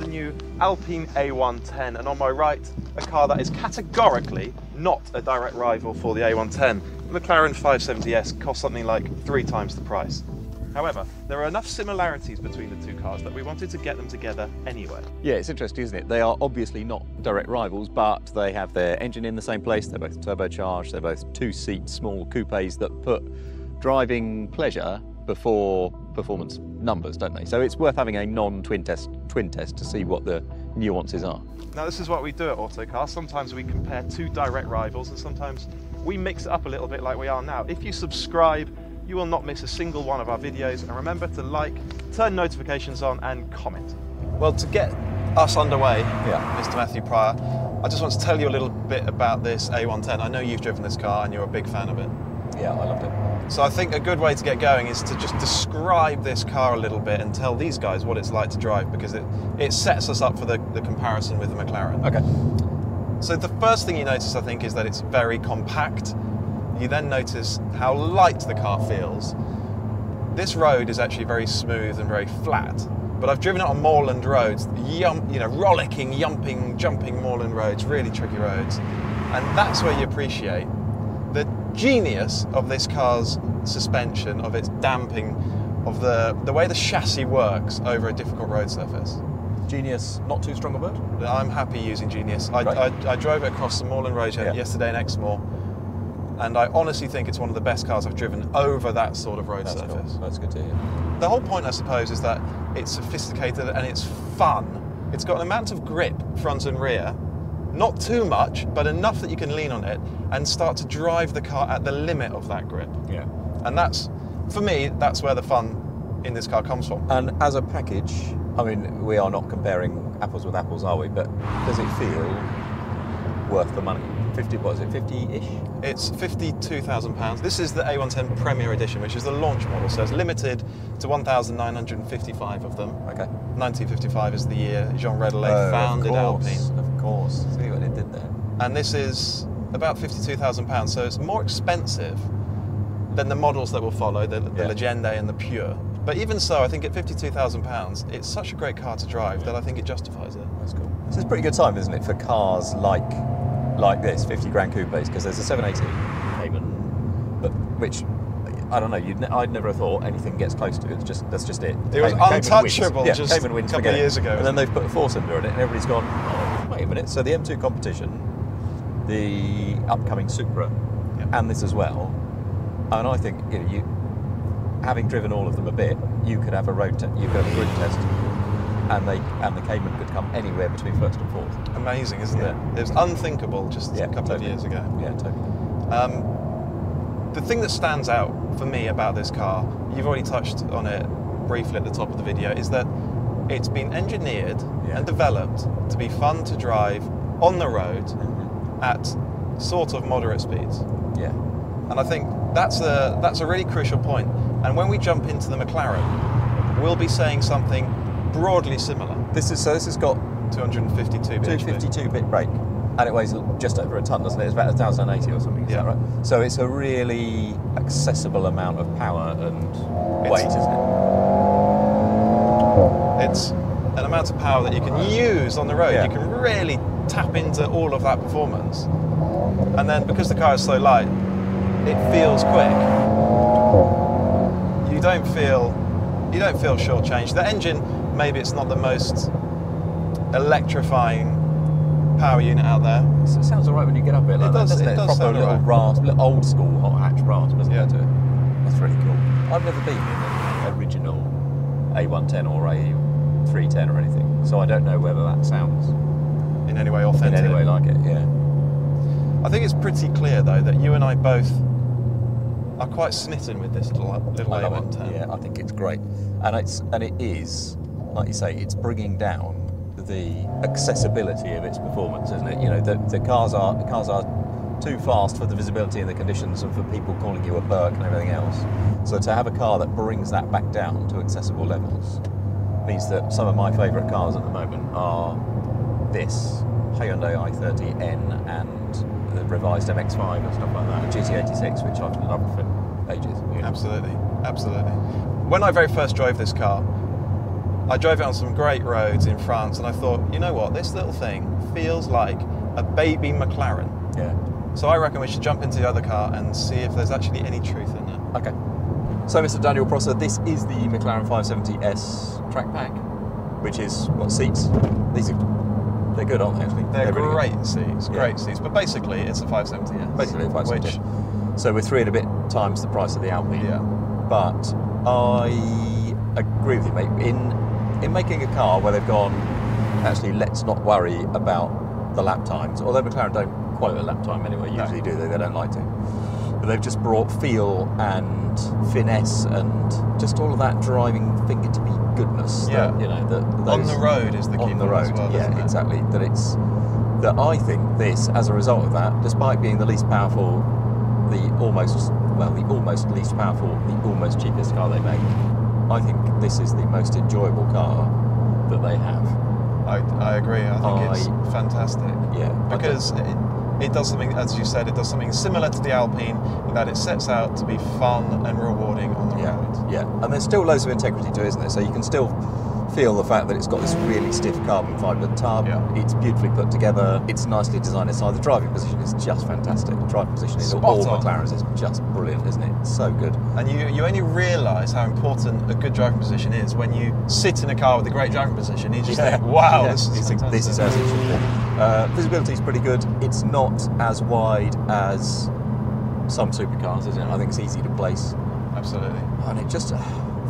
the new Alpine A110, and on my right, a car that is categorically not a direct rival for the A110. The McLaren 570S cost something like 3 times the price. However, there are enough similarities between the two cars that we wanted to get them together anyway. Yeah, it's interesting, isn't it? They are obviously not direct rivals, but they have their engine in the same place, they're both turbocharged, they're both two-seat small coupes that put driving pleasure before performance numbers, don't they? So it's worth having a non-twin test to see what the nuances are. Now, this is what we do at Autocar. Sometimes we compare two direct rivals, and sometimes we mix it up a little bit like we are now. If you subscribe, you will not miss a single one of our videos, and remember to like, turn notifications on and comment. Well, to get us underway, Mr. Matthew Pryor, I just want to tell you a little bit about this A110. I know you've driven this car and you're a big fan of it. Yeah, I loved it. So I think a good way to get going is to just describe this car a little bit and tell these guys what it's like to drive, because it sets us up for the comparison with the McLaren. Okay. So the first thing you notice, I think, is that it's very compact. You then notice how light the car feels. This road is actually very smooth and very flat, but I've driven it on moorland roads, rollicking, yumping, jumping moorland roads, really tricky roads, and that's where you appreciate the genius of this car's suspension, of its damping, of the way the chassis works over a difficult road surface. Genius, not too strong a word? I'm happy using genius. I drove it across the moorland road yesterday in Exmoor, and I honestly think it's one of the best cars I've driven over that sort of road surface. Cool. That's good to hear. The whole point, I suppose, is that it's sophisticated and it's fun. It's got an amount of grip, front and rear, not too much, but enough that you can lean on it and start to drive the car at the limit of that grip. Yeah. And that's, for me, that's where the fun in this car comes from. And as a package, I mean, we are not comparing apples with apples, are we? But does it feel worth the money? 50, what is it, 50-ish? It's £52,000. This is the A110 Premier Edition, which is the launch model, so it's limited to 1,955 of them. Okay. 1955 is the year Jean Rédélé founded Alpine. Of course, see what it did there. And this is about £52,000, so it's more expensive than the models that will follow, the Legende and the Pure. But even so, I think at £52,000, it's such a great car to drive that I think it justifies it. That's cool. This is a pretty good time, isn't it, for cars like this, 50 grand coupes, because there's a 780 Cayman, but which, I don't know, I'd never have thought anything gets close to it. It's just, that's just it. It was untouchable just a couple of years ago. And then they've put a 4-cylinder in it and everybody's gone, oh, wait a minute. So the M2 competition, the upcoming Supra, and this as well, and I think, you know, having driven all of them a bit, you could have a road test, you could have a grid test, and the Cayman could come anywhere between first and fourth. Amazing, isn't it? It was unthinkable just a couple of years ago. Yeah, totally. The thing that stands out for me about this car, you've already touched on it briefly at the top of the video, is that it's been engineered and developed to be fun to drive on the road at sort of moderate speeds. Yeah. And I think that's a really crucial point. And when we jump into the McLaren, we'll be saying something broadly similar. This has got 252-bit brake, and it weighs just over a ton, doesn't it? It's about 1,080 or something, is that right? So it's a really accessible amount of power and weight, isn't it? It's an amount of power that you can use on the road. You can really tap into all of that performance. And then because the car is so light, it feels quick. You don't feel shortchanged. The engine, maybe it's not the most electrifying power unit out there. So it sounds all right when you get up a bit like that, doesn't it? It does sound little rasp, little old school hot hatch rasp, doesn't it? That's really cool. I've never been in an original A110 or A310 or anything, so I don't know whether that sounds in any way authentic. In any way like it, yeah. I think it's pretty clear, though, that you and I both are quite smitten with this little A110. Yeah, I think it's great. And it is, like you say, it's bringing down the accessibility of its performance, isn't it? You know, the cars are too fast for the visibility and the conditions and for people calling you a Burke and everything else. So to have a car that brings that back down to accessible levels means that some of my favourite cars at the moment are this Hyundai i30N and the revised MX-5 and stuff like that, the GT86, which I've loved for ages. Absolutely, absolutely. When I very first drove this car, I drove it on some great roads in France, and I thought, you know what, this little thing feels like a baby McLaren. Yeah. So I reckon we should jump into the other car and see if there's actually any truth in it. Okay. So, Mr. Daniel Prosser, this is the McLaren 570S track pack, which is what seats? These are, they're good, aren't they? Actually, they're really great seats. Great seats. But basically, it's a 570S. Basically, a 570S. So we're 3 and a bit times the price of the Alpine. Yeah. But I agree with you, mate. In making a car where they've gone, actually, let's not worry about the lap times. Although McLaren don't quote a lap time anyway. Usually do they? They don't like to. But they've just brought feel and finesse and just all of that driving fingertippy goodness. Yeah. That, you know, that on the road is the key. On the road, as well, yeah, exactly. That it's that I think this, as a result of that, despite being the least powerful, the almost cheapest car they make, I think this is the most enjoyable car that they have. I agree. I think it's fantastic. Yeah, because. It does something, as you said, it does something similar to the Alpine, but that it sets out to be fun and rewarding on the road. Yeah, and there's still loads of integrity to it, isn't there? So you can still feel the fact that it's got this really stiff carbon fibre tub, it's beautifully put together, it's nicely designed inside. The driving position is just fantastic. The driving position in all McLarens is just brilliant, isn't it? It's so good. And you only realise how important a good driving position is when you sit in a car with a great driving position. You just think, wow, this is as it should be. Visibility is pretty good. It's not as wide as some supercars, is it? I think it's easy to place. Absolutely. And it just,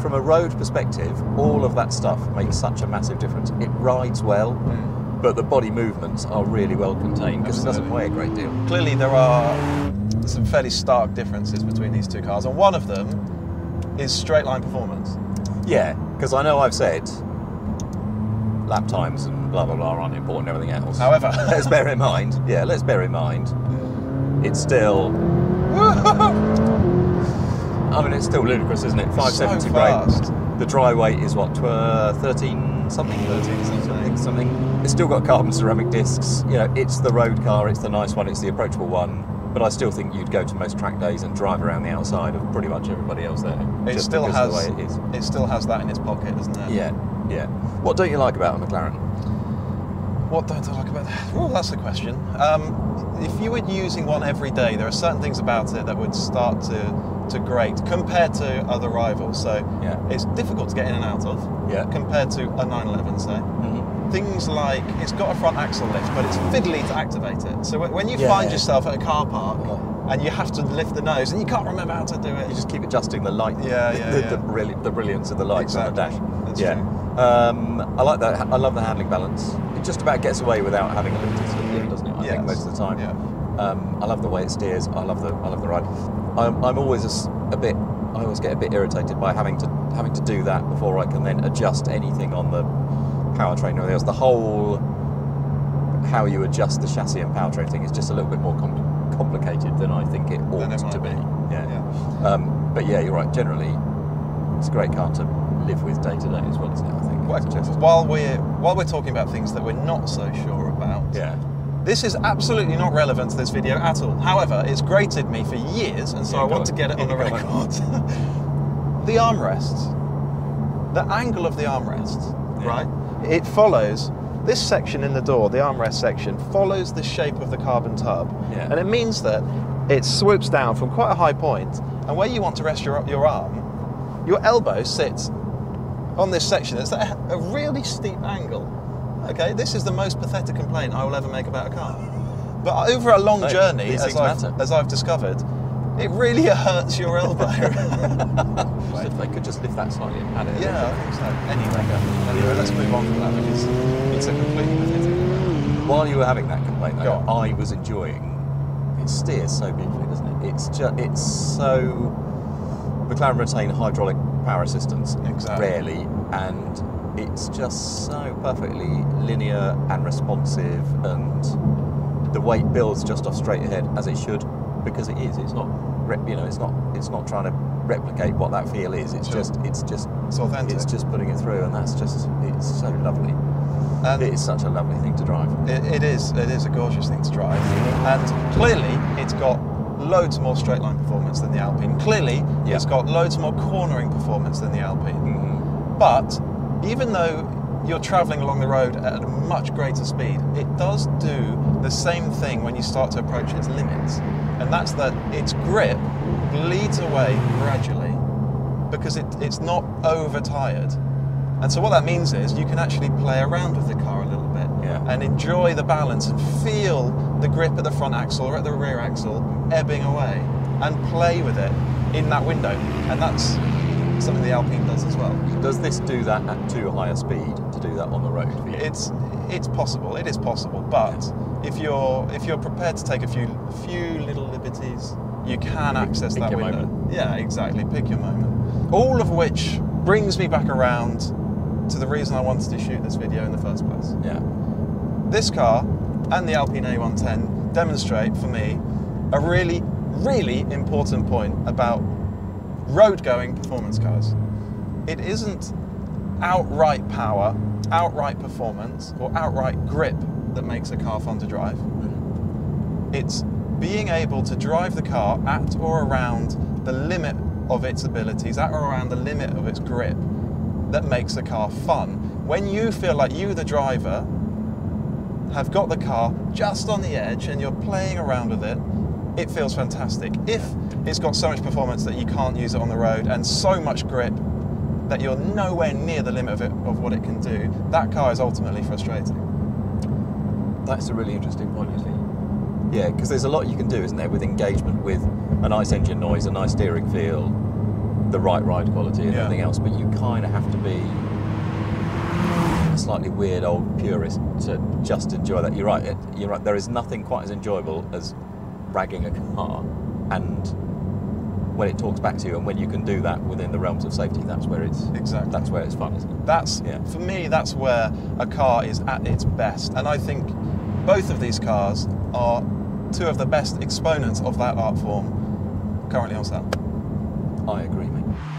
from a road perspective, all of that stuff makes such a massive difference. It rides well, but the body movements are really well contained because it doesn't weigh a great deal. Clearly, there are some fairly stark differences between these two cars, and one of them is straight line performance. Yeah, because I know I've said lap times and blah blah blah aren't important, everything else. However, let's bear in mind, it's still, I mean, it's still ludicrous, isn't it? 570 so brake. The dry weight is what, 13 something. It's still got carbon ceramic discs. You know, it's the road car. It's the nice one. It's the approachable one. But I still think you'd go to most track days and drive around the outside of pretty much everybody else there. It still has the way it is. It still has that in its pocket, doesn't it? Yeah. Yeah. What don't you like about a McLaren? What don't I like about that? Well, that's the question. If you were using one every day, there are certain things about it that would start to grate compared to other rivals. So it's difficult to get in and out of compared to a 911, say. Things like, it's got a front axle lift, but it's fiddly to activate it. So when you find yourself at a car park and you have to lift the nose and you can't remember how to do it. You just keep adjusting the light, the brilliance of the lights on the dash. That's true. I like that. I love the handling balance. It just about gets away without having a limited steering, doesn't it? I think most of the time. Yeah. I love the way it steers. I love the ride. I'm always I always get a bit irritated by having to do that before I can then adjust anything on the powertrain or anything else. The whole how you adjust the chassis and powertrain thing is just a little bit more complicated than I think it ought to be. Yeah. But yeah, you're right. Generally, it's a great car to live with day to day as well, isn't it? I think. While we're talking about things that we're not so sure about, this is absolutely not relevant to this video at all. However, it's grated me for years, and so I want to get it on the record. The armrests, the angle of the armrests, right? It follows this section in the door. The armrest section follows the shape of the carbon tub, and it means that it swoops down from quite a high point, and where you want to rest your arm, your elbow sits on this section. It's at a really steep angle. Okay, this is the most pathetic complaint I will ever make about a car. But over a long journey, as I've discovered, it really hurts your elbow. So if they could just lift that slightly and pad it. Yeah, I think so. Anyway, let's move on from that because it's a completely pathetic complaint. While you were having that complaint, though, I was enjoying it. Steers so beautifully, doesn't it? It's so. McLaren retain hydraulic power assistance rarely, and it's just so perfectly linear and responsive, and the weight builds just off straight ahead as it should, because it is. It's not, you know, it's not trying to replicate what that feel is. It's just authentic. It's just putting it through, and that's just, it's so lovely. And it is such a lovely thing to drive. It is a gorgeous thing to drive, and clearly it's got loads more straight line performance than the Alpine. Clearly, it's got loads more cornering performance than the Alpine. But even though you're traveling along the road at a much greater speed, it does do the same thing when you start to approach its limits. And that's that its grip bleeds away gradually because it's not overtired. And so what that means is you can actually play around with the car a little bit and enjoy the balance and feel the grip at the front axle or at the rear axle ebbing away and play with it in that window. And that's something the Alpine does as well. Does this do that at too high a speed to do that on the road for you? It's possible, it is possible, but if you're prepared to take a few little liberties, you can access that window. Moment. Yeah, exactly, pick your moment. All of which brings me back around to the reason I wanted to shoot this video in the first place. Yeah. This car and the Alpine A110 demonstrate for me a really, really important point about road-going performance cars. It isn't outright power, outright performance, or outright grip that makes a car fun to drive. It's being able to drive the car at or around the limit of its abilities, at or around the limit of its grip, that makes a car fun. When you feel like you, the driver, have got the car just on the edge and you're playing around with it, it feels fantastic. If it's got so much performance that you can't use it on the road and so much grip that you're nowhere near the limit of what it can do, that car is ultimately frustrating. That's a really interesting point, isn't it? Yeah, because there's a lot you can do, isn't there, with engagement, with a nice engine noise, a nice steering feel, the right ride quality and everything else, but you kind of have to be a slightly weird old purist to just enjoy that. You're right, there is nothing quite as enjoyable as ragging a car, and when it talks back to you and when you can do that within the realms of safety, that's where it's that's where it's fun, isn't it? That's for me, that's where a car is at its best, and I think both of these cars are two of the best exponents of that art form currently on sale. I agree, mate.